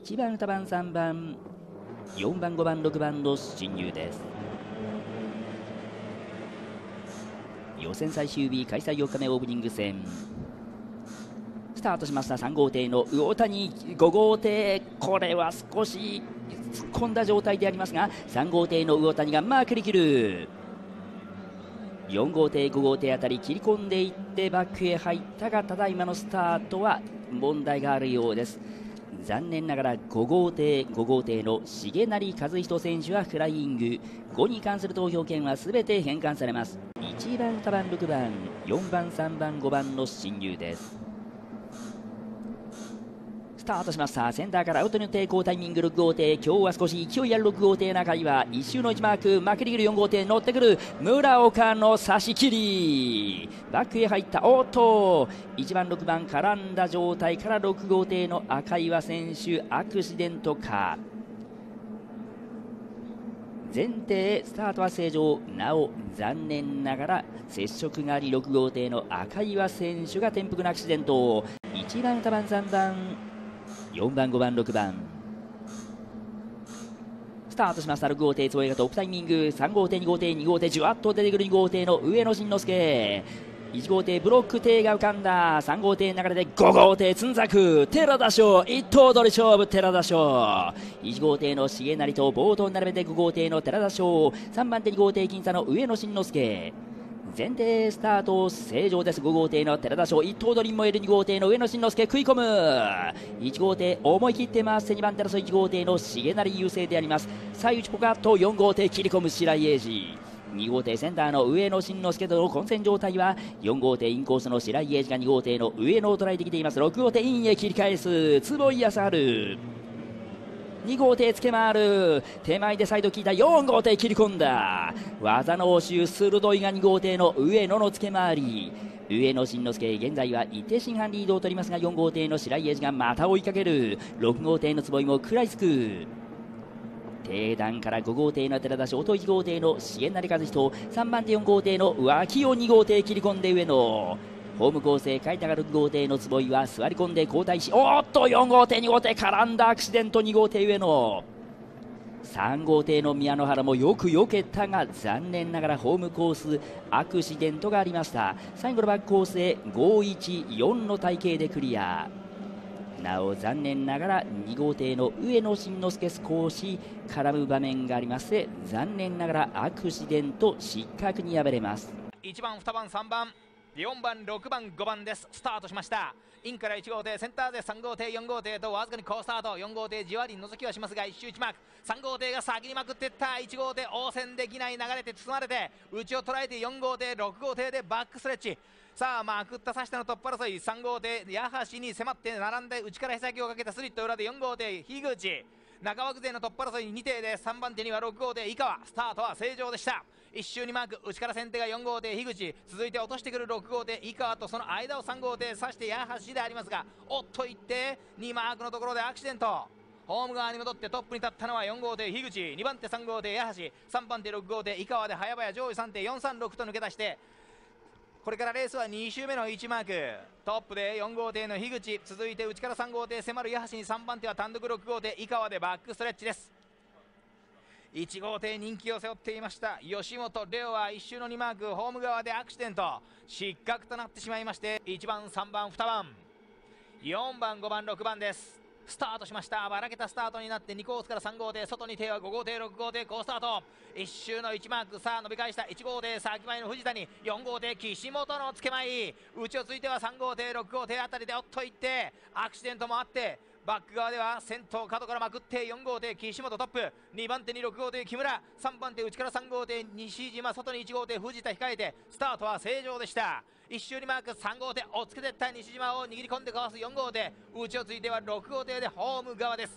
1番、2番、3番、4番、5番、6番の進入です。予選最終日開催4日目オープニング戦、スタートしました。3号艇の魚谷、5号艇これは少し突っ込んだ状態でありますが、3号艇の魚谷がマークできる。4号艇、5号艇あたり切り込んでいってバックへ入ったが、ただ今のスタートは問題があるようです。残念ながら5号艇の重成和人選手はフライング、5に関する投票権は全て返還されます。1番、2番、6番、4番、3番、5番の進入です。スタートしました。センターからアウトに抵抗タイミング6号艇、今日は少し勢いある6号艇、中岩一周の1マークマクリギル、4号艇乗ってくる、村岡の差し切り、バックへ入った。おっと1番6番絡んだ状態から6号艇の赤岩選手アクシデントか。前提スタートは正常、なお残念ながら接触があり6号艇の赤岩選手が転覆のアクシデント。1番2番3番4番、5番、6番スタートしました。6号艇坪井がトップタイミング、3号艇、2号艇、2号艇じゅわっと出てくる2号艇の上野慎之介、1号艇ブロック艇が浮かんだ、3号艇の流れで5号艇つんざく、寺田翔一頭取り勝負、寺田翔1号艇の重成とボートを並べて5号艇の寺田翔、3番手2号艇僅差の上野慎之介、前提スタート正常です。5号艇の寺田翔1頭取りもいる、2号艇の上野慎之介食い込む、1号艇思い切って回して2番手の1号艇の重成優勢であります。最内ポカッと4号艇切り込む白井英二、2号艇センターの上野慎之介との混戦状態は4号艇インコースの白井英二が2号艇の上野を捉えてきています。6号艇インへ切り返す坪井康晴、2号艇つけ回る、手前でサイド切いた、4号艇切り込んだ、技の応酬鋭いが2号艇の上野のつけ回り、上野慎之介現在は伊手真犯リードを取りますが、4号艇の白井英二がまた追いかける、6号艇の坪井も食らいつく、低段から5号艇の寺田翔と1号艇の重成和人、3番手4号艇の脇を2号艇切り込んで上野、ホーム構成書いたが6号艇の坪井は座り込んで交代し、おっと4号艇2号艇絡んだアクシデント、2号艇上野、3号艇の宮野原もよく避けたが残念ながらホームコースアクシデントがありました。最後のバックコースへ 5-1-4 の体型でクリア、なお残念ながら2号艇の上野慎之介少し絡む場面がありまして、残念ながらアクシデント失格に敗れます。1番2番3番4番6番5番です。スタートしました。インから1号艇センターで3号艇4号艇とわずかに好スタート、4号艇じわり覗きはしますが1周1マーク、3号艇が先にまくっていった、1号艇応戦できない、流れて包まれて内を捉えて4号艇6号艇でバックストレッチ、さあまくった差したのトップ争い、3号艇矢橋に迫って並んで内からへさきをかけたスリット裏で4号艇樋口、中枠勢のトップ争いに2艇で3番手には6号艇井川、スタートは正常でした。1周にマーク、内から先手が4号艇樋口、続いて落としてくる6号艇井川とその間を3号艇刺して矢橋でありますが、おっといって2マークのところでアクシデント、ホーム側に戻ってトップに立ったのは4号艇樋口、2番手3号艇矢橋、3番手6号艇井川で早々上位 3.436 と抜け出して、これからレースは2周目の1マーク、トップで4号艇の樋口、続いて内から3号艇迫る矢橋に3番手は単独6号艇井川でバックストレッチです。1号艇人気を背負っていました吉本レオは1周の2マーク、ホーム側でアクシデント失格となってしまいまして、1番3番2番4番5番6番です。スタートしました。ばらけたスタートになって2コースから3号艇外に手は5号艇6号艇好スタート、1周の1マーク、さあ伸び返した1号艇先前の藤谷、4号艇岸本のつけまい、内をついては3号艇6号艇あたりでおっといってアクシデントもあって、バック側では先頭角からまくって4号艇岸本トップ、2番手に6号艇木村、3番手内から3号艇西島、外に1号艇藤田控えて、スタートは正常でした。1周にマーク3号艇をつけていった西島を握り込んでかわす4号艇、内をついては6号艇でホーム側です。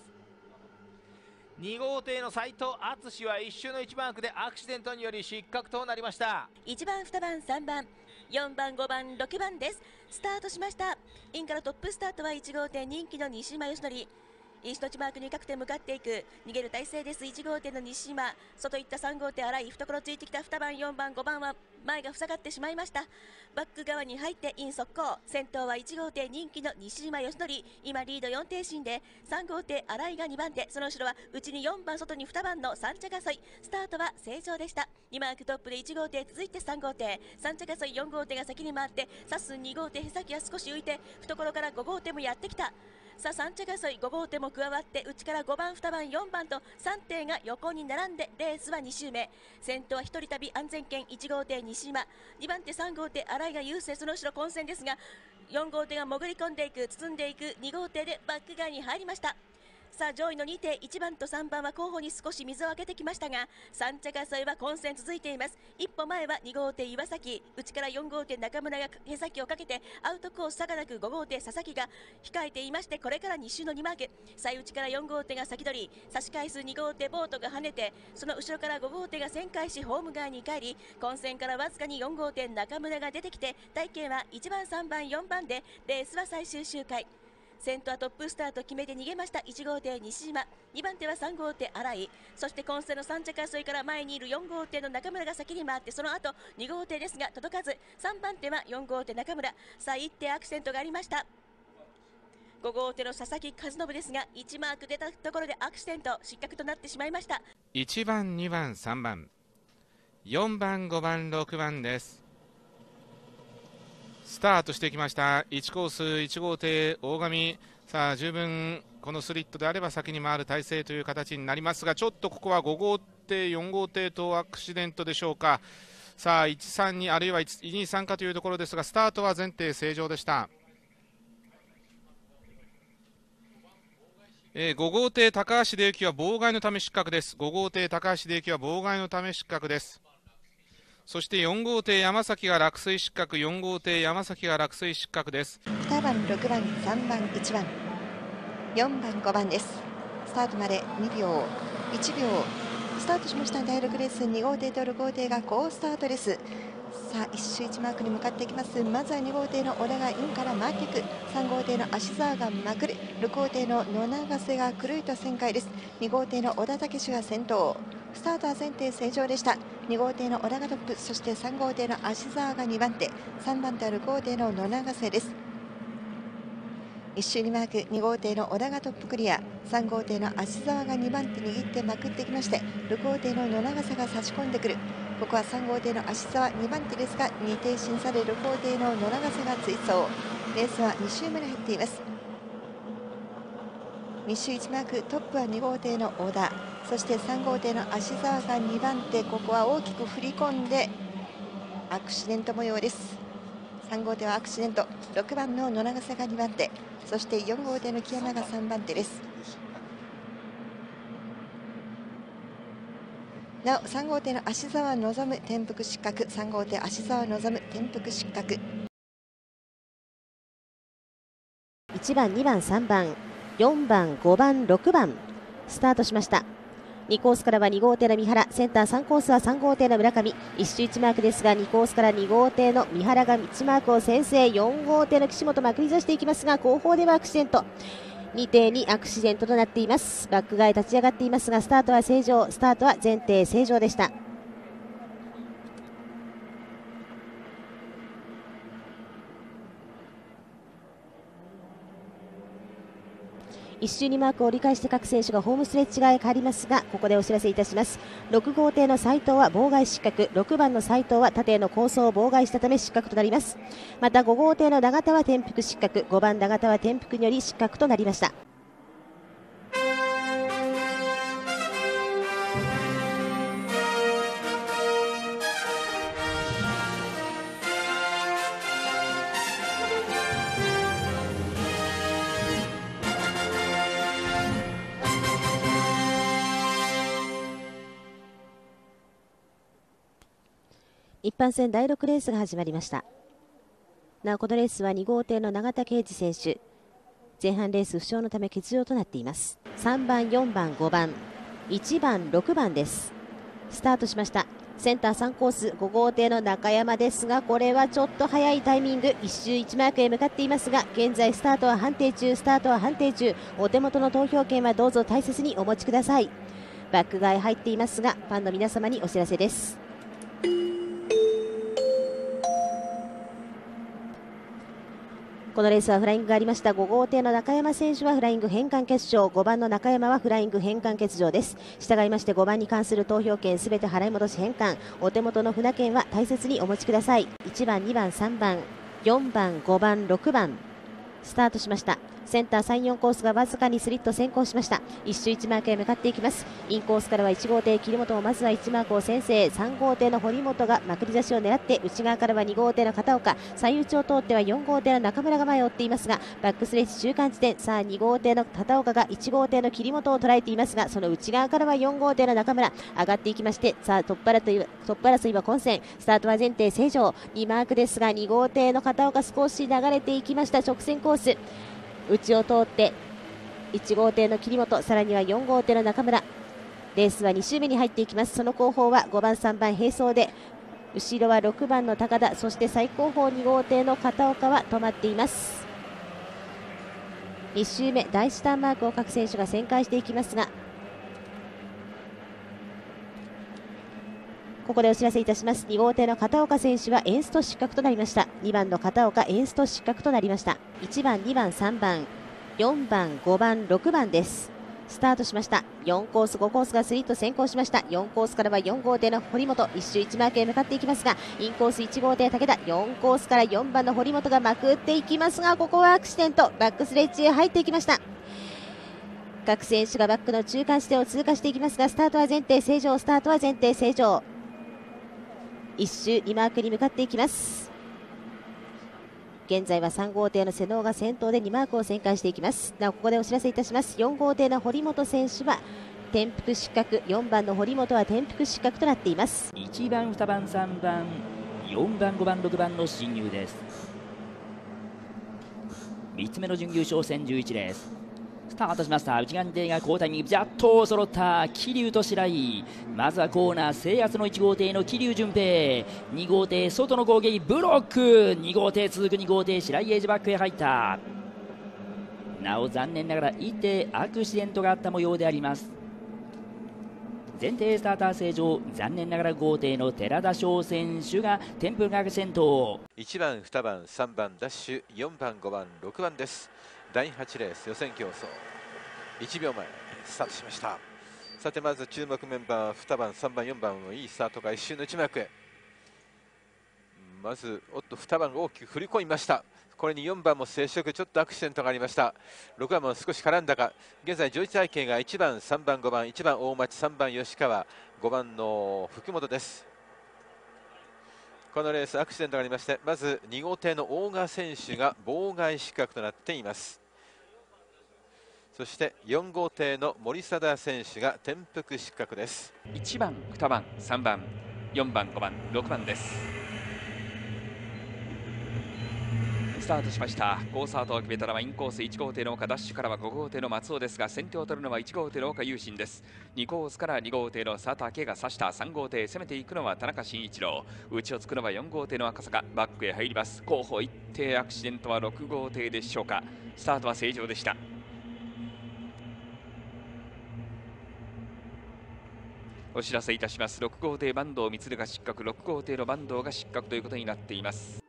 2号艇の斉藤敦は1周の1マークでアクシデントにより失格となりました。1番2番3番4番5番6番です。スタートしました。インからトップスタートは1号艇人気の西島義則、イーストチマークに各店向かっていく、逃げる体勢です。1号店の西島、外行った3号店荒井、懐ついてきた2番4番5番は前が塞がってしまいました。バック側に入ってイン速攻、先頭は1号店人気の西島義則、今リード4点進で3号店荒井が2番手、その後ろは内に4番外に2番の3着争い、スタートは正常でした。2マークトップで1号店、続いて3号店、3着争い、4号店が先に回ってサス2号店、へさきは少し浮いて懐から5号店もやってきた。さあ3着争い、5号店も加わって内から5番、2番、4番と3艇が横に並んでレースは2周目、先頭は1人旅安全圏、1号艇西島、2番手3号艇荒井が優勢、その後ろ混戦ですが4号艇が潜り込んでいく、包んでいく、2号艇でバック側に入りました。さあ上位の2艇、1番と3番は候補に少し水をあけてきましたが、3着争いは混戦続いています。一歩前は2号艇岩崎、内から4号艇中村がへさきをかけてアウトコース差がなく、5号艇佐々木が控えていまして、これから2周の2マーク、最内から4号艇が先取り、差し返す2号艇ボートが跳ねて、その後ろから5号艇が旋回しホーム側に帰り、混戦からわずかに4号艇中村が出てきて、体験は1番3番4番でレースは最終周回。先頭はトップスタート決めて逃げました1号艇西島、2番手は3号艇荒井、そして混戦の3着争いから前にいる4号艇の中村が先に回って、その後2号艇ですが届かず、3番手は4号艇中村、さあ1艇アクセントがありました。5号艇の佐々木和信ですが1マーク出たところでアクセント失格となってしまいました。1番2番3番4番5番6番です。スタートしてきました1コース1号艇大神、さあ十分このスリットであれば先に回る体勢という形になりますが、ちょっとここは5号艇4号艇とアクシデントでしょうか。さあ132あるいは123かというところですが、スタートは全艇正常でした。5号艇高橋出行は妨害のため失格です。5号艇高橋出行は妨害のため失格です。そして4号艇山崎が落水失格、4号艇山崎が落水失格です。2番6番3番1番4番5番です。スタートまで2秒1秒、スタートしました第6レース、2号艇と6号艇が好スタートです。さあ1周1マークに向かっていきます。まずは2号艇の小田がインから回っていく、3号艇の芦沢がまくる、6号艇の野永瀬が狂いと旋回です。2号艇の小田武史が先頭、スタートは全艇正常でした。2号艇の小田がトップ、そして3号艇の芦沢が2番手、3番手は6号艇の野永瀬です。1周2マーク、2号艇の小田がトップクリア、3号艇の芦沢が2番手握ってまくってきまして、6号艇の野永瀬が差し込んでくる、ここは3号艇の芦沢2番手ですが2艇審査で6号艇の野永瀬が追走、レースは2周目に入っています。2周1マーク、トップは2号艇の小田、そして3号艇の芦沢が2番手、ここは大きく振り込んでアクシデント模様です。3号艇はアクシデント、6番の野永瀬が2番手、そして4号艇の木山が3番手です。なお3号艇の芦沢望む転覆失格、3号艇芦沢望む転覆失格。1番2番3番4番5番6番スタートしました。2コースからは2号艇の三原、センター3コースは3号艇の村上、1周1マークですが2コースから2号艇の三原が1マークを先制、4号艇の岸本まくり出していきますが後方ではアクシデント、2艇にアクシデントとなっています。バック側へ立ち上がっていますがスタートは正常、スタートは全艇正常でした。1周2マークを折り返して各選手がホームストレッチ側へ帰りますが、ここでお知らせいたします。6号艇の斉藤は妨害失格、6番の斉藤は縦への構想を妨害したため失格となります。また5号艇の永田は転覆失格、5番永田は転覆により失格となりました。一般戦第6レースが始まりました。なおこのレースは2号艇の永田圭司選手、前半レース不詳のため欠場となっています。3番4番5番1番6番です。スタートしました。センター3コース5号艇の中山ですが、これはちょっと早いタイミング、1周1マークへ向かっていますが、現在スタートは判定中、スタートは判定中、お手元の投票券はどうぞ大切にお持ちください。バック外入っていますが、ファンの皆様にお知らせです。このレースはフライングがありました。5号艇の中山選手はフライング返還欠場、5番の中山はフライング返還欠場です。従いまして5番に関する投票券すべて払い戻し返還、お手元の船券は大切にお持ちください。1番2番3番4番5番6番スタートしました。センター3、4コースがわずかにスリット先行しました。1周1マークへ向かっていきます。インコースからは1号艇桐本もまずは1マークを先制、3号艇の堀本がまくり差しを狙って、内側からは2号艇の片岡、最内を通っては4号艇の中村が前を追っていますが、バックスレッジ中間地点、さあ2号艇の片岡が1号艇の桐本を捉えていますが、その内側からは4号艇の中村上がっていきまして、さあトップ争いは混戦、スタートは前艇正常2マークですが、2号艇の片岡少し流れていきました。直線コース内を通って1号艇の桐本、さらには4号艇の中村、レースは2周目に入っていきます。その後方は5番3番並走で、後ろは6番の高田、そして最後方2号艇の片岡は止まっています。1周目第1ターンマークを各選手が旋回していきますが、ここでお知らせいたします。2号艇の片岡選手はエンスト失格となりました。2番の片岡エンスト失格となりました。1番2番3番4番5番6番です。スタートしました。4コース5コースがスリット先行しました。4コースからは4号艇の堀本、1周1マークへ向かっていきますが、インコース1号艇武田、4コースから4番の堀本がまくっていきますが、ここはアクシデント、バックスレッジへ入っていきました。各選手がバックの中間地点を通過していきますが、スタートは前艇正常、スタートは前艇正常、1周2マークに向かっていきます。現在は3号艇の瀬能が先頭で2マークを旋回していきます。なおここでお知らせいたします。4号艇の堀本選手は転覆失格、4番の堀本は転覆失格となっています。1番2番3番4番5番6番の進入です。3つ目の準優勝戦11レーススタートしました。内側艇が交代にビャッと揃った桐生と白井、まずはコーナー制圧の1号艇の桐生純平、2号艇外の攻撃ブロック、2号艇続く2号艇白井エージバックへ入った。なお残念ながら1艇アクシデントがあった模様であります。前艇スターター正常、残念ながら5号艇の寺田翔選手がテンプルが先頭。1番2番3番ダッシュ4番5番6番です。第8レース予選競争1秒前スタートしました。さてまず注目メンバー2番3番4番のいいスタートが一瞬の1幕へ、まずおっと2番が大きく振り込みました。これに4番も接触、ちょっとアクシデントがありました。6番も少し絡んだか。現在上位体系が1番3番5番、1番大町、3番吉川、5番の福本です。このレースアクシデントがありまして、まず2号艇の大賀選手が妨害失格となっています。そして4号艇の森貞選手が転覆失格です。1番2番3番4番5番6番です。スタートしました。好スタートを決めたのはインコース1号艇の岡、ダッシュからは5号艇の松尾ですが、先手を取るのは1号艇の岡優信です。2コースから2号艇の佐竹が刺した。3号艇攻めていくのは田中伸一郎、内をつくのは4号艇の赤坂、バックへ入ります。後方1艇アクシデントは6号艇でしょうか。スタートは正常でした。お知らせいたします。6号艇坂東満が失格、6号艇の坂東が失格ということになっています。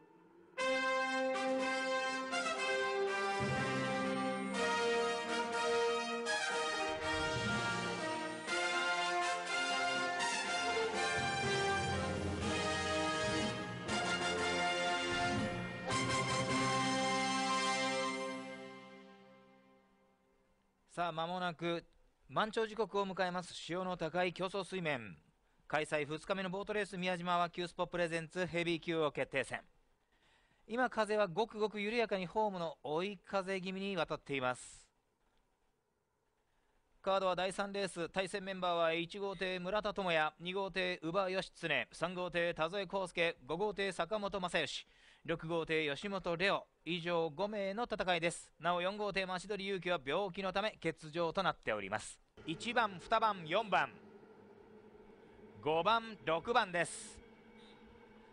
さあ間もなく満潮時刻を迎えます。潮の高い競争水面、開催2日目のボートレース宮島はキュースポプレゼンツヘビー級王決定戦。今風はごくごく緩やかにホームの追い風気味に渡っています。カードは第3レース、対戦メンバーは1号艇村田智也、2号艇宇場義経、3号艇田添康介、5号艇坂本正義、6号艇吉本レオ、以上5名の戦いです。なお4号艇増取勇樹は病気のため欠場となっております。1番2番4番5番6番です。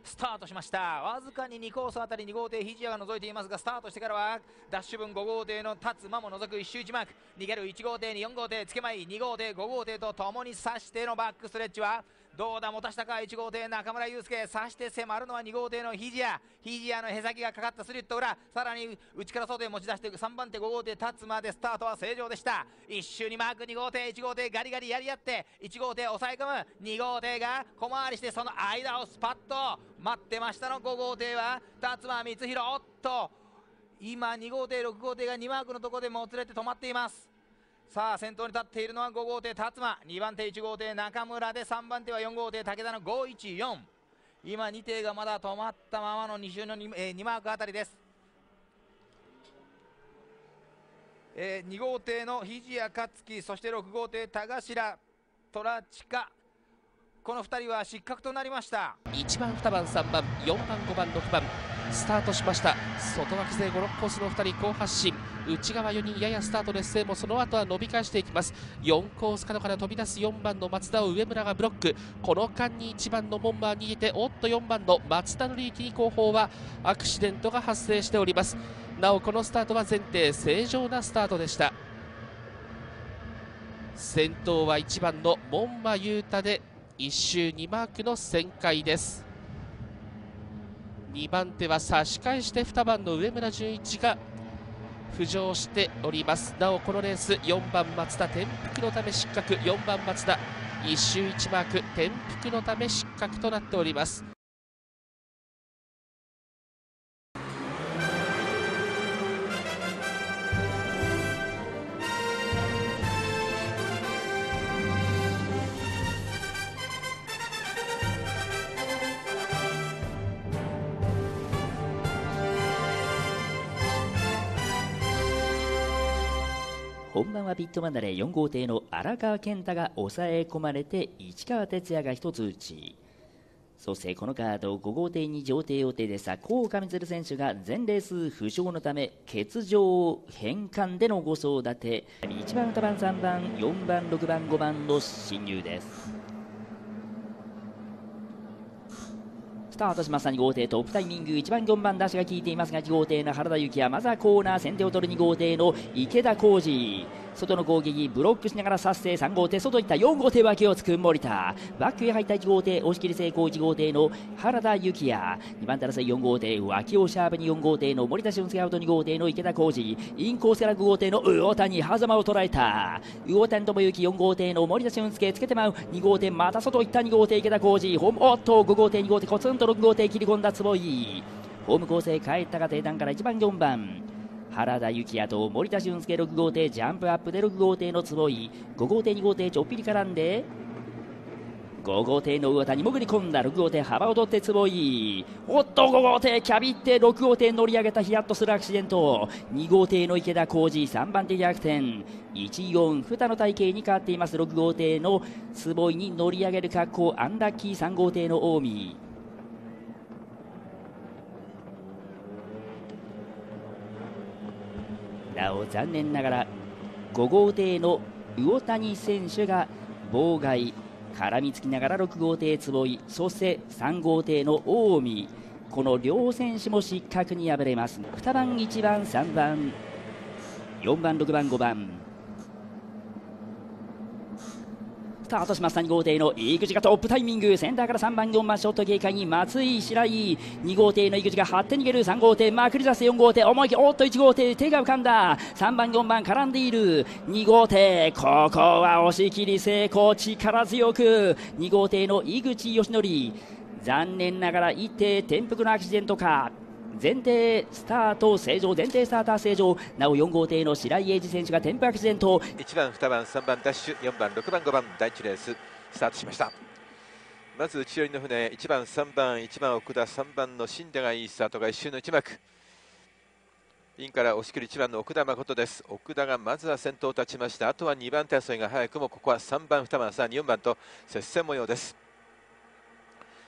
スタートしました。わずかに2コースあたり2号艇肘屋が覗いていますが、スタートしてからはダッシュ分5号艇の立つ間も覗く一周1マーク、逃げる1号艇に4号艇つけまい、2号艇5号艇と共に差してのバックストレッチはどうだ、持たしたか1号艇中村祐介、差して迫るのは2号艇の肘屋、肘屋のへさきがかかったスリット裏、さらに内から外へ持ち出していく3番手5号艇立つまでスタートは正常でした。1周2マーク2号艇1号艇ガリガリやり合って1号艇抑え込む、2号艇が小回りしてその間をスパッと待ってましたの5号艇は辰馬光弘、おっと今2号艇6号艇が2マークのところでもつれて止まっています。さあ先頭に立っているのは5号艇辰馬、2番手1号艇中村で、3番手は4号艇武田の514、今2艇がまだ止まったままの2周の 2マークあたりです。2号艇の肘谷克樹、そして6号艇田頭虎近、この2人は失格となりました。1番2番3番4番5番6番スタートしました。外枠勢5、6コースの2人好発進、内側4人ややスタート劣勢もその後は伸び返していきます。4コース角から飛び出す4番の松田を上村がブロック、この間に1番の門馬は逃げて、おっと4番の松田のリーキに後方はアクシデントが発生しております。なおこのスタートは前提正常なスタートでした。先頭は1番の門馬優太で1周2マークの旋回です。2番手は差し返して2番の上村純一が浮上しております。なおこのレース4番松田転覆のため失格、4番松田1周1マーク転覆のため失格となっております。本番はピット離れ4号艇の荒川健太が抑え込まれて市川哲也が1つ打ち、そしてこのカード5号艇に上艇予定でした高岡光選手が全レース負傷のため欠場、返還での5走立て、1番2番3番4番6番5番の進入です。スタートしました2号艇、トップタイミング1番4番ダッシュが効いていますが、1号艇の原田幸也まずはコーナー先手を取る2号艇の池田浩二、外の攻撃ブロックしながら察して3号艇外いった、4号艇脇をつく森田、バックへ入った1号艇押し切り成功、1号艇の原田幸也、2番手争い4号艇脇をシャープに4号艇の森田俊介、アウト2号艇の池田浩二、インコースから5号艇の魚谷狭間を捉えた、魚谷智之4号艇の森田俊介つけてまう、2号艇また外いった2号艇池田浩二、おっと5号艇2号艇コツンと6号艇切り込んだ坪井、ホーム構成帰ったが定段から1番4番原田幸也と森田俊介6号艇ジャンプアップで6号艇の坪井、5号艇2号艇ちょっぴり絡んで5号艇の魚田に潜り込んだ、6号艇幅を取って坪井、おっと5号艇キャビって6号艇乗り上げた、ヒヤッとするアクシデント、2号艇の池田浩二3番手逆転、14蓋の体型に変わっています。6号艇の坪井に乗り上げる格好アンラッキー、3号艇の近江、なお残念ながら5号艇の魚谷選手が妨害、絡みつきながら6号艇坪井、そして3号艇の近江、この両選手も失格に敗れます。2番1番3番4番6番5番スタートしました2号艇の井口がトップタイミング、センターから3番4番ショット警戒に松井白井、2号艇の井口が張って逃げる、3号艇まくり出して4号艇思い切り、おっと1号艇手が浮かんだ、3番4番絡んでいる2号艇、ここは押し切り成功、力強く2号艇の井口義則、残念ながら1艇転覆のアクシデントか、前提スタート正常、前提スターター正常、なお4号艇の白井英二選手が転覆アクシデント、1番2番3番ダッシュ4番6番5番第1レーススタートしました。まず内寄りの船1番3番1番奥田3番の新田がいいスタートが1周の1幕、インから押し切る1番の奥田誠です。奥田がまずは先頭を立ちました。あとは2番手争いが早くもここは3番2番さらに4番と接戦模様です。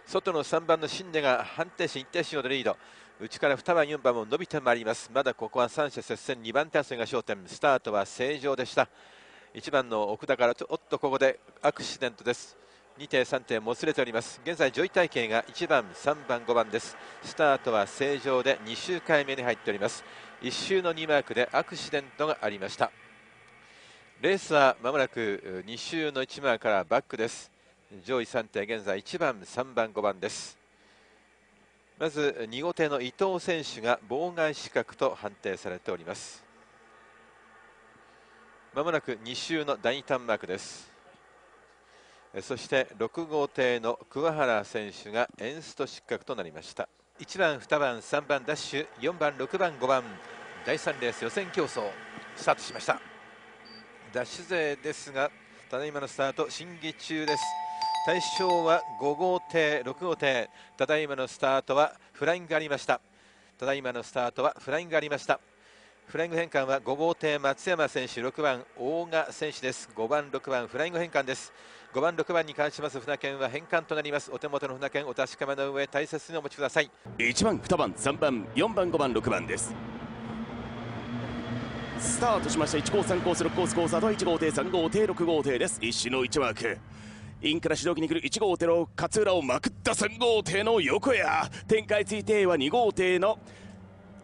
外の3番の新田が判定心一定心ほどリード、内から2番4番も伸びてまいります。まだここは3者接戦、2番手争いが焦点、スタートは正常でした。1番の奥田からおっとここでアクシデントです。2点3点もつれております。現在上位体系が1番3番5番です。スタートは正常で2周回目に入っております。1周の2マークでアクシデントがありました。レースはまもなく2周の1マークからバックです。上位3艇現在1番3番5番です。まず2号艇の伊藤選手が妨害失格と判定されております。まもなく2周の第2ターンマークです。そして6号艇の桑原選手がエンスト失格となりました。1番2番3番ダッシュ4番6番5番第3レース予選競争スタートしました。ダッシュ勢ですがただいまのスタート審議中です。対象は5号艇6号艇ただいまのスタートはフライングがありました。ただいまのスタートはフライングがありました。フライング変換は5号艇松山選手6番大賀選手です。5番6番フライング変換です。5番6番に関します船券は返還となります。お手元の船券お確かめの上大切にお持ちください。1番2番3番4番5番6番です。スタートしました。1コース3コース6コースコースあとは1号艇3号艇6号艇です。一周の1マークインから主導機に来る1号艇の勝浦をまくった3号艇の横や展開ついては2号艇の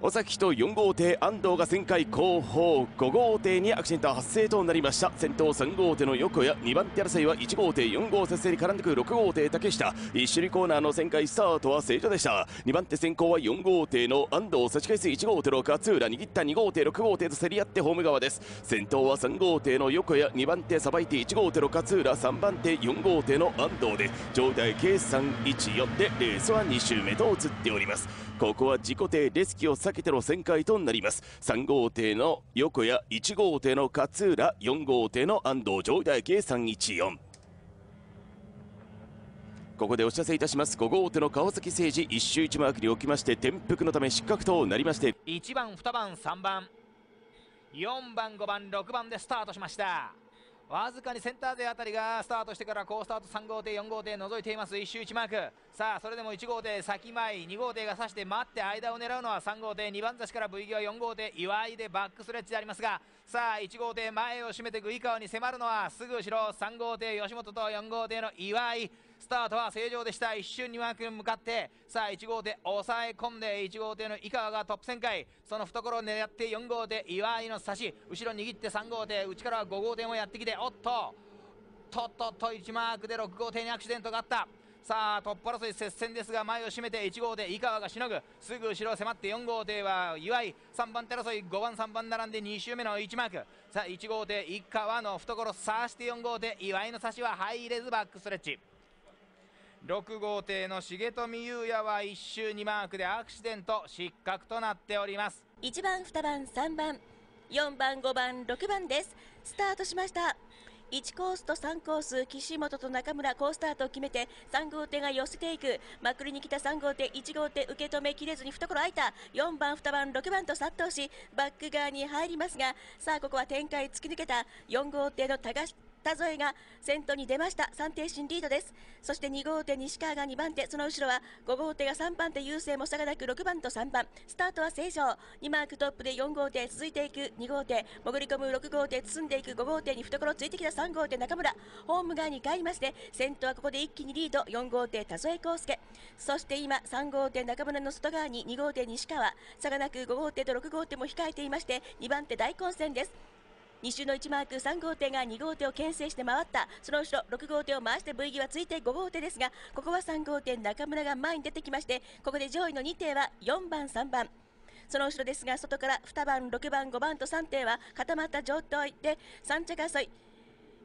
尾崎と4号艇安藤が旋回後方5号艇にアクシデント発生となりました。先頭3号艇の横や2番手争いは1号艇4号接戦に絡んでくる6号艇竹下一種類コーナーの旋回スタートは正常でした。2番手先行は4号艇の安藤差し返す1号艇の勝浦握った2号艇6号艇と競り合ってホーム側です。先頭は3号艇の横や2番手さばいて1号艇の勝浦3番手4号艇の安藤で上体計314でレースは2周目と映っております。ここは自己艇レスキューを避けての旋回となります。3号艇の横谷1号艇の勝浦4号艇の安藤上位台計314。ここでお知らせいたします。5号艇の川崎誠二1周1マークにおきまして転覆のため失格となりまして、1番2番3番4番5番6番でスタートしました。わずかにセンター勢あたりがスタートしてから好スタート3号艇4号艇覗いています。1周1マークさあそれでも1号艇先前2号艇が差して待って間を狙うのは3号艇2番差しから V 際4号艇岩井でバックスレッジでありますが、さあ1号艇前を締めてグイカワに迫るのはすぐ後ろ3号艇吉本と4号艇の岩井。スタートは正常でした。一瞬2マークに向かってさあ1号艇抑え込んで1号艇の井川がトップ旋回その懐を狙って4号艇岩井の差し後ろ握って3号艇内からは5号艇もやってきておっととっとっと1マークで6号艇にアクシデントがあった。さあトップ争い接戦ですが前を締めて1号艇井川がしのぐすぐ後ろ迫って4号艇は岩井3番手争い5番3番並んで2周目の1マークさあ1号艇井川の懐さして4号艇岩井の差しは入れずバックストレッチ。6号艇の重富優也は1周2マークでアクシデント失格となっております。1番2番3番4番5番6番です。スタートしました。1コースと3コース岸本と中村好スタートを決めて3号艇が寄せていくまくりに来た3号艇1号艇受け止めきれずに懐空いた4番2番6番と殺到しバック側に入りますが、さあここは展開突き抜けた4号艇の田添が先頭に出ました。3艇進リードです。そして2号艇西川が2番手その後ろは5号艇が3番手優勢も差がなく6番と3番スタートは正常2マークトップで4号艇続いていく2号艇潜り込む6号艇包んでいく5号艇に懐ついてきた3号艇中村ホーム側に帰りまして先頭はここで一気にリード4号艇田添康介そして今3号艇中村の外側に2号艇西川差がなく5号艇と6号艇も控えていまして2番手大混戦です。2周の1マーク3号艇が2号艇を牽制して回ったその後ろ6号艇を回して V 際ついて5号艇ですが、ここは3号艇中村が前に出てきまして、ここで上位の2艇は4番3番その後ろですが外から2番6番5番と3艇は固まった状態で3着争い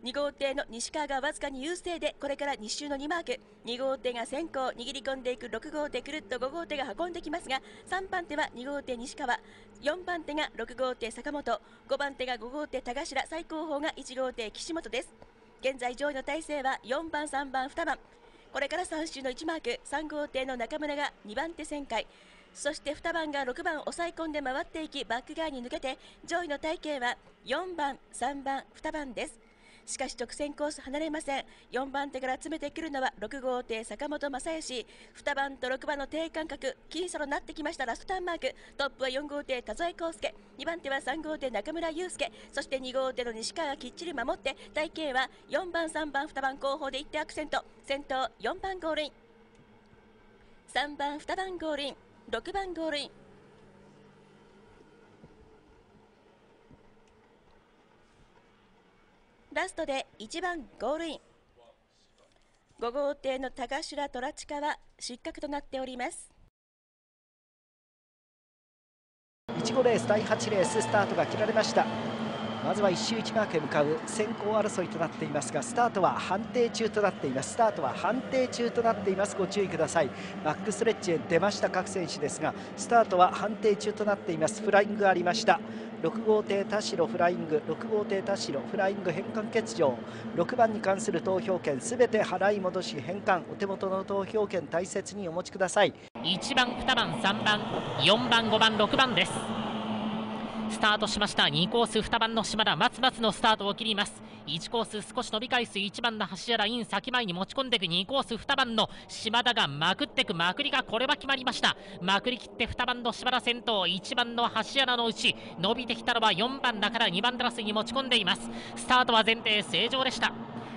2号艇の西川がわずかに優勢でこれから2周の2マーク2号艇が先行握り込んでいく6号艇くるっと5号艇が運んできますが、3番手は2号艇西川4番手が6号艇坂本5番手が5号艇田頭最後方が1号艇岸本です。現在上位の体勢は4番3番2番これから3周の1マーク3号艇の中村が2番手旋回そして2番が6番を抑え込んで回っていきバック側に抜けて上位の体系は4番3番2番です。しかし直線コース離れません。4番手から詰めてくるのは6号艇坂本正義。2番と6番の低間隔、僅差となってきました。ラストターンマーク、トップは4号艇田添康介、2番手は3号艇中村祐介、そして2号艇の西川がきっちり守って、台形は4番3番2番後方で1手アクセント、先頭4番ゴールイン、3番2番ゴールイン、6番ゴールイン、ラストで1番ゴールイン。5号艇の高倉虎近は失格となっております。1号レース第8レーススタートが切られました。まずは1周1マークへ向かう先行争いとなっていますが、スタートは判定中となっています。スタートは判定中となっています。ご注意ください。バックストレッチへ出ました各選手ですが、スタートは判定中となっています。フライングありました。6号艇田代フライング、6号艇田代フライング返還欠場。6番に関する投票権すべて払い戻し返還。お手元の投票権大切にお持ちください。1番、2番、3番、4番、5番、6番です。スタートしました。2コース2番の島田松のスタートを切ります。1コース少し伸び返す1番の橋原イン先前に持ち込んでいく。2コース2番の島田がまくっていく。まくりがこれは決まりました。まくり切って2番の島田先頭、1番の橋原のうち伸びてきたのは4番だから2番ラスに持ち込んでいます。スタートは前提正常でした。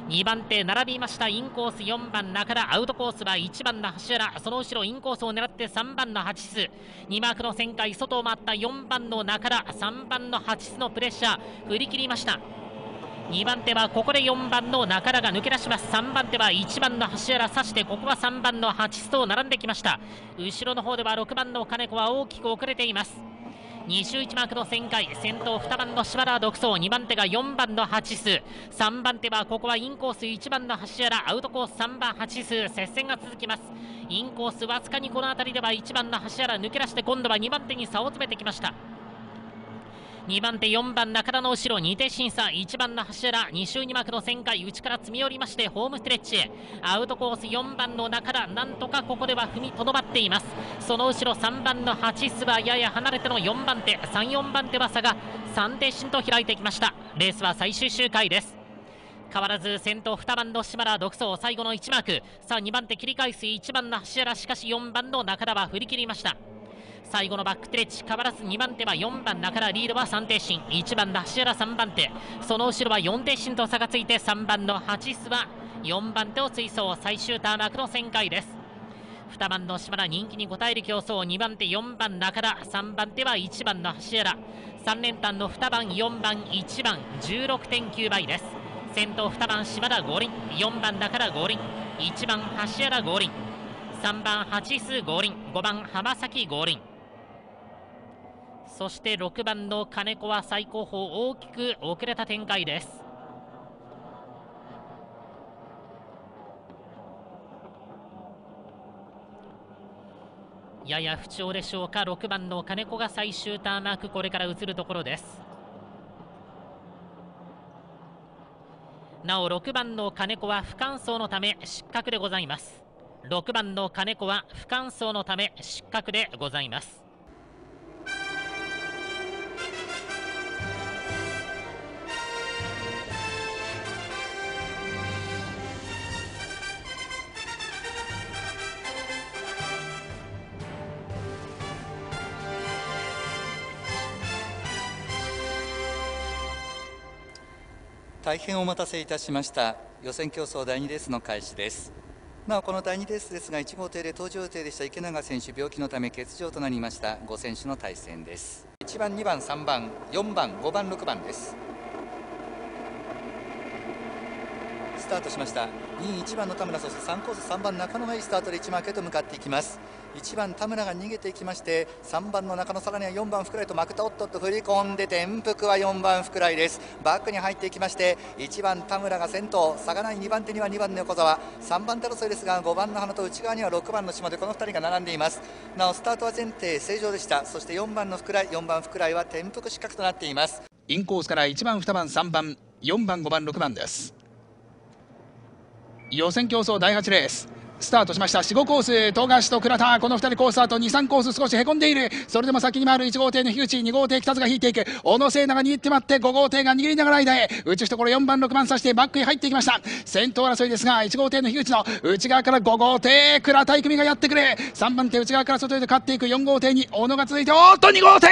2番手並びました。インコース4番中田、アウトコースは1番の橋原、その後ろインコースを狙って3番の八須、2マークの旋回外を回った4番の中田、3番の八須のプレッシャー振り切りました。2番手はここで4番の中田が抜け出します。3番手は1番の橋原刺して、ここは3番の八須と並んできました。後ろの方では6番の金子は大きく遅れています。2周1マークの旋回、先頭2番の島田独走、2番手が4番の八須、3番手はここはインコース1番の橋原、アウトコース3番八須、接戦が続きます。インコースわずかにこの辺りでは1番の橋原抜け出して、今度は2番手に差を詰めてきました。2番手4番中田の後ろ2手審査、1番の橋原2周2マークの旋回、内から積み寄りましてホームストレッチへ、アウトコース4番の中田、なんとかここでは踏みとどまっています。その後ろ3番の八須はやや離れての4番手、3、4番手は差が3手審と開いてきました。レースは最終周回です。変わらず先頭2番の島田独走、最後の1マーク、さあ2番手切り返す1番の橋原、しかし4番の中田は振り切りました。最後のバックストレッチ、変わらず2番手は4番中田、リードは3艇身、1番の橋原3番手、その後ろは4艇身と差がついて3番の八須は4番手を追走、最終ターンマークの旋回です。2番の島田人気に応える競争、2番手4番中田、3番手は1番の橋原、3連単の2番4番1番 16.9 倍です。先頭2番島田合輪、4番中田合輪、1番橋原合輪、3番八須合輪、5番浜崎合輪、そして6番の金子は最後方大きく遅れた展開です。やや不調でしょうか。6番の金子が最終ターンマーク、これから移るところです。なお6番の金子は不完走のため失格でございます。6番の金子は不完走のため失格でございます。大変お待たせいたしました。予選競争第2レースの開始です。なおこの第2レースですが、1号艇で登場予定でした池永選手病気のため欠場となりました。5選手の対戦です。1番2番3番4番5番6番です。スタートしました。2位1番の田村、そして3コース3番中野がいいスタートで1マークへと向かっていきます。1番田村が逃げていきまして、3番の中野、さらには4番福来とまくた、おっとっと振り込んで転覆は4番福来です。バックに入っていきまして、1番田村が先頭、差がない2番手には2番の横澤、3番手争いですが5番の花と内側には6番の島で、この2人が並んでいます。なおスタートは前提正常でした。そして4番の福来、4番福来は転覆失格となっています。インコースから1番2番3番4番5番6番です。予選競争第8レース、スタートしました。4、5コース、富樫と倉田、この2人コーススタート、2、3コース少しへこんでいる。それでも先に回る1号艇の樋口、2号艇北津が引いていく。小野聖奈が握って待って、5号艇が握りながら間へ打ちところ、4番6番差してバックへ入っていきました。先頭争いですが、1号艇の樋口の内側から5号艇倉田育美がやってくる。3番手内側から外へと勝っていく。4号艇に小野が続いて、おっと2号艇、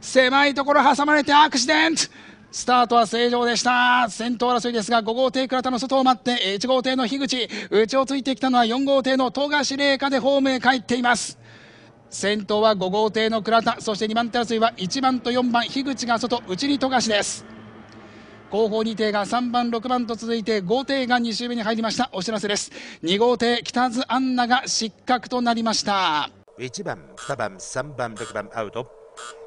狭いところ挟まれてアクシデント。スタートは正常でした。先頭争いですが、5号艇倉田の外を待って1号艇の樋口、内をついてきたのは4号艇の富樫玲香でホームへ帰っています。先頭は5号艇の倉田、そして2番手争いは1番と4番、樋口が外、内に富樫です。後方2艇が3番6番と続いて、5艇が2周目に入りました。お知らせです。2号艇北津杏奈が失格となりました。1番2番3番6番アウト、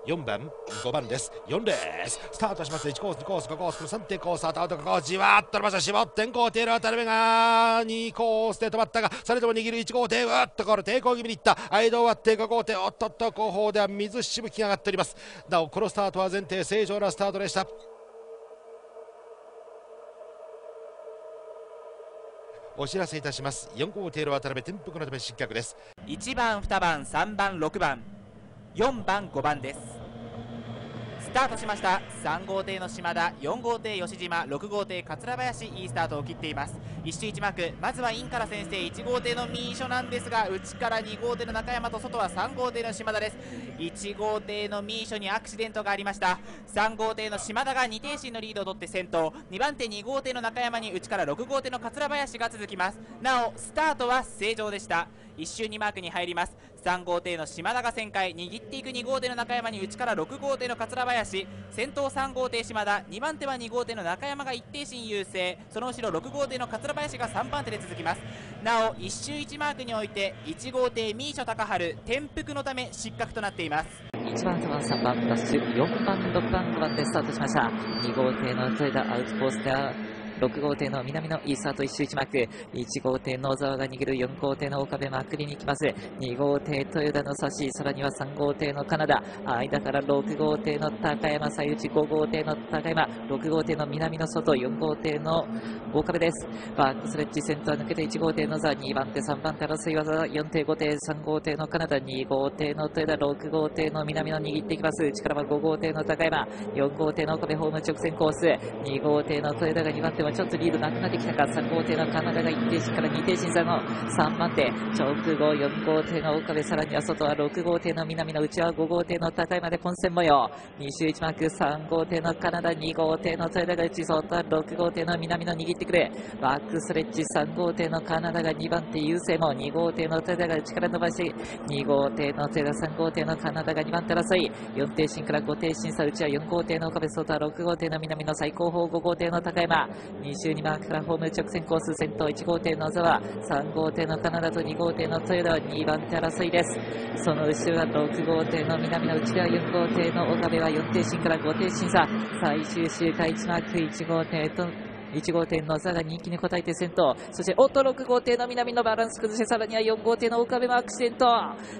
4番5番です。4レーススタートします。1コース2コース5コース3点コース、アタウト5コース、じわっと伸ばして絞って5号艇の当たり目が2コースで止まったが、それでも握る1号艇、うわっとこれ抵抗気味にいった。間を割って5号艇、おっとっと後方では水しぶきが上がっております。なおこのスタートは前提正常なスタートでした。お知らせいたします。4号艇の渡辺、転覆のため失格です。1番2番3番6番4番5番です。スタートしました。3号艇の島田、4号艇吉島、6号艇桂林、いいスタートを切っています。一周一幕、まずはインから先生、1号艇のミーショなんですが、内から2号艇の中山と外は3号艇の島田です。1号艇のミーショにアクシデントがありました。3号艇の島田が2艇身のリードを取って先頭、2番手2号艇の中山に内から6号艇の桂林が続きます。なおスタートは正常でした。1周2マークに入ります。3号艇の島田が旋回、握っていく2号艇の中山に内から6号艇の桂林、先頭3号艇島田、2番手は2号艇の中山が一定身優勢、その後ろ6号艇の桂林が3番手で続きます。なお1周1マークにおいて1号艇ミーショ高春、転覆のため失格となっています。1番2番3番プラス4番6番5番でスタートしました。2号艇の豊田アウトコースで6号艇の南のいいスタート、1周1マーク、1号艇野沢が逃げる、4号艇の岡部まくりに行きます。2号艇豊田の差し、さらには3号艇のカナダ、間から6号艇の高山最内、5号艇の高山、6号艇の南の外、4号艇の岡部です。バックスレッジ先頭は抜けて1号艇野沢、2番手3番手争い技、4艇5艇3号艇のカナダ、2号艇の豊田、6号艇の南の握っていきます。内からは5号艇の高山、4号艇の岡部、ホーム直線コース、2号艇の豊田が2番手はちょっとリードなくなってきたか。3号艇のカナダが1艇身から2艇身差の3番手、直後4号艇の岡部、さらには外は6号艇の南の内は5号艇の高いまで混戦模様。2周1マーク、3号艇のカナダ、2号艇の豊田が内、外は6号艇の南の握ってくれ。バックストレッチ、3号艇のカナダが2番手優勢も、2号艇の豊田が内から伸ばし、2号艇の豊田、3号艇のカナダが2番手争い、4艇身から5艇身差、内は4号艇の岡部、外は6号艇の南の最後方5号艇の高山。2周2マークからホーム直線コース、先頭1号艇の野沢、3号艇のカナダと2号艇の豊田は2番手争いです。その後ろは6号艇の南の内側、4号艇の岡部は4艇身から5艇身差、最終周回1マーク、1号艇の座が人気に応えて先頭、そしておっと6号艇の南のバランス崩して、さらには4号艇の岡部もアクシデント、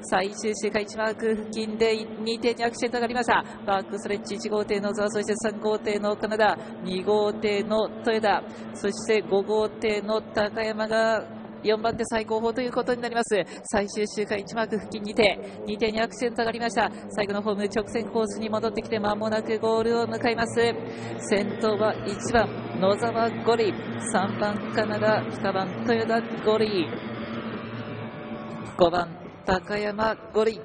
最終周回1マーク付近で2艇にアクシデントがありました。バックストレッチ、1号艇の座、そして3号艇のカナダ、2号艇の豊田、そして5号艇の高山が4番手最後方ということになります。最終周回1マーク付近にて2艇にアクシデントがありました。最後のホーム直線コースに戻ってきて、間もなくゴールを迎えます。先頭は1番野沢ゴリ、3番カナダ、2番豊田ゴリ、5番高山ゴリ。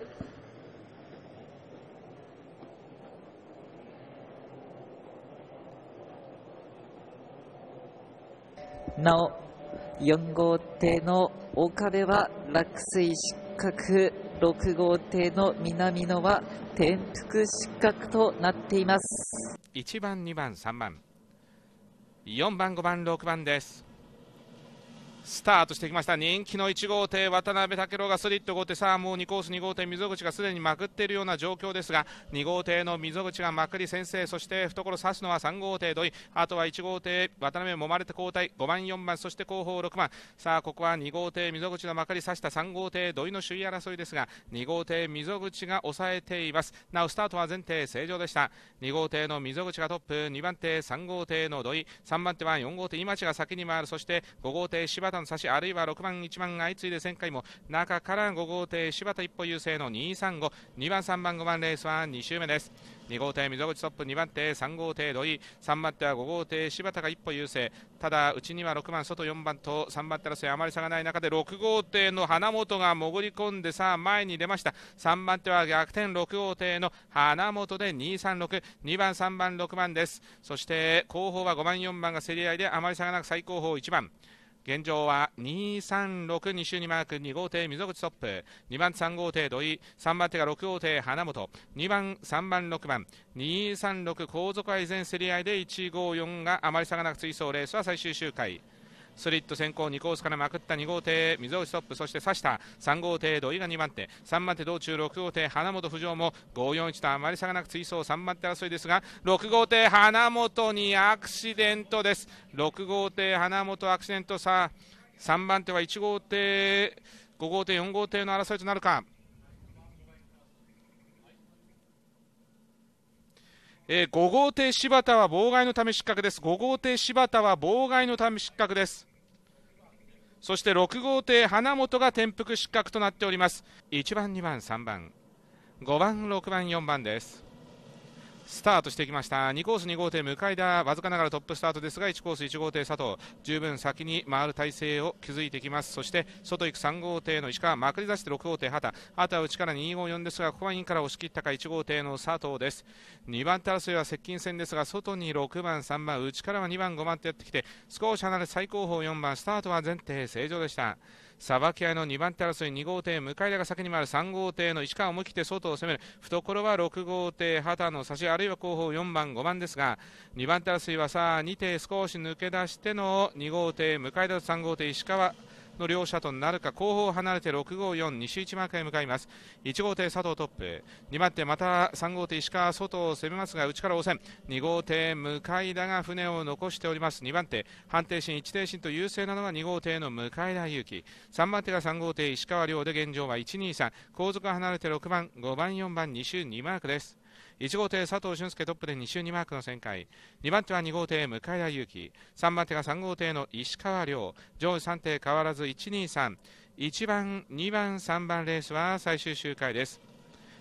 なお4号艇の岡部は落水失格、6号艇の南野は転覆失格となっています。1番2番3番4番5番6番です。スタートしてきました。人気の1号艇渡辺武郎がスリット、5艇、さあもう2コース2号艇溝口がすでにまくっているような状況ですが、2号艇の溝口がまくり先制、そして懐差すのは3号艇土井、あとは1号艇渡辺もまれて交代、5番4番そして後方6番、さあここは2号艇溝口のまくり差した3号艇土井の首位争いですが、2号艇溝口が抑えています。なおスタートは前艇正常でした。2号艇の溝口がトップ、2番手3号艇の土井、3番手は4号艇今地が先に回る、そして5号艇柴田方の差し、あるいは6番1番相次いで旋回も中から5号艇柴田一歩優勢の235、2番3番5番レースは2周目です。2号艇溝口トップ、2番手3号艇土井、3番手は5号艇柴田が一歩優勢。ただうちには6番外4番と3番手争いあまり差がない中で6号艇の花本が潜り込んでさあ前に出ました。3番手は逆転6号艇の花本で236、2番3番6番です。そして後方は5番4番が競り合いであまり差がなく最後方1番。現状は236、2周にマーク2号艇溝口トップ、2番3号艇土井、3番手が6号艇花本、2番3番6番236、後続は依然競り合いで154があまり差がなく追走。レースは最終周回、スリット先行2コースからまくった2号艇溝口トップ、そして差した3号艇土井が2番手、3番手道中6号艇花本浮上も541とあまり差がなく追走。3番手争いですが6号艇花本にアクシデントです。6号艇花本アクシデント、さあ3番手は1号艇5号艇4号艇の争いとなるか。5号艇柴田は妨害のため失格です。5号艇柴田は妨害のため失格です。そして6号艇花本が転覆失格となっております。1番2番3番5番6番4番です。スタートしてきました。2コース2号艇向田、わずかながらトップスタートですが1コース1号艇佐藤、十分先に回る体勢を築いてきます。そして外行く3号艇の石川、まくり出して6号艇畑、あとは内から254ですがここはインから押し切ったか1号艇の佐藤です。2番手争いは接近戦ですが外に6番3番内からは2番5番とやってきて少し離れ最後方4番スタートは前艇正常でした。さばき合いの2番手争い2号艇向田が先に回る3号艇の石川、思い切って外を攻める懐は6号艇畑の差し、あるいは後方4番5番ですが2番手争いはさあ2艇少し抜け出しての2号艇向田と3号艇石川の両者となるか。後方を離れて654西一番へ向かいます。1号艇佐藤トップ、2番手また3号艇石川外を攻めますが内から応戦、2号艇向田が船を残しております。2番手判定心一定心と優勢なのは2号艇の向田祐希、3番手が3号艇石川亮で現状は123、後続が離れて6番5番4番2周2マークです。1号艇佐藤俊介トップで2周2マークの旋回、2番手は2号艇向田祐希、3番手が3号艇の石川亮、上位3艇変わらず123、1番2番3番レースは最終周回です。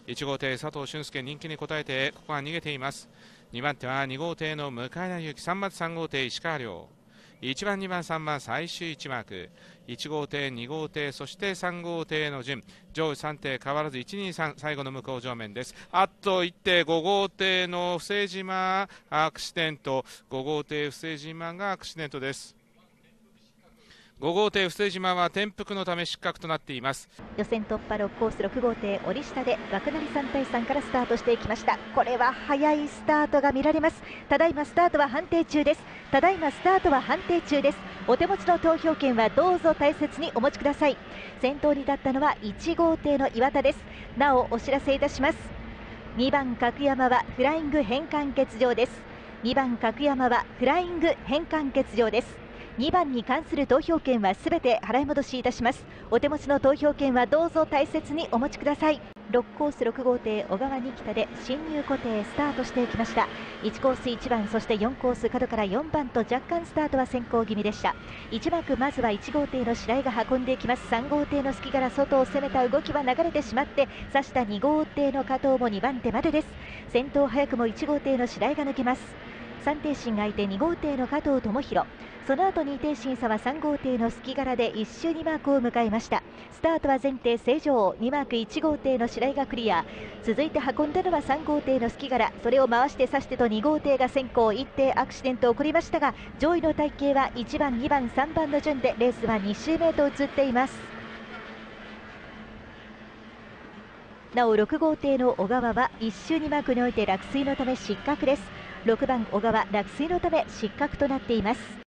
1号艇佐藤俊介人気に応えてここは逃げています。2番手は2号艇の向田祐希、3番手3号艇石川亮、1番2番3番最終1マーク、1号艇2号艇そして3号艇の順、上位3艇変わらず123、最後の向こう上面です。あと1艇5号艇の布施島アクシデント、5号艇布施島がアクシデントです。5号艇布施島は転覆のため失格となっています。予選突破6コース6号艇折下で枠なり3対3からスタートしていきました。これは早いスタートが見られます。ただいまスタートは判定中です。ただいまスタートは判定中です。お手持ちの投票券はどうぞ大切にお持ちください。先頭に立ったのは1号艇の岩田です。なおお知らせいたします。2番角山はフライング変換欠場です。2番角山はフライング変換欠場です。2番に関する投票券はすべて払い戻しいたします。お手持ちの投票券はどうぞ大切にお持ちください。6コース6号艇小川二北で進入固定スタートしていきました。1コース1番そして4コース角から4番と若干スタートは先行気味でした。1枠まずは1号艇の白井が運んでいきます。3号艇の隙から外を攻めた動きは流れてしまって差した2号艇の加藤も2番手までです。先頭早くも1号艇の白井が抜けます。3艇身相手2号艇の加藤智弘、その後2艇審査は3号艇の隙柄で1周2マークを迎えました。スタートは前艇正常、2マーク1号艇の白井がクリア、続いて運んだのは3号艇の隙柄、それを回して差してと2号艇が先行、1艇アクシデント起こりましたが上位の体型は1番2番3番の順でレースは2周目と移っています。なお6号艇の小川は1周2マークにおいて落水のため失格です。6番小川落水のため失格となっています。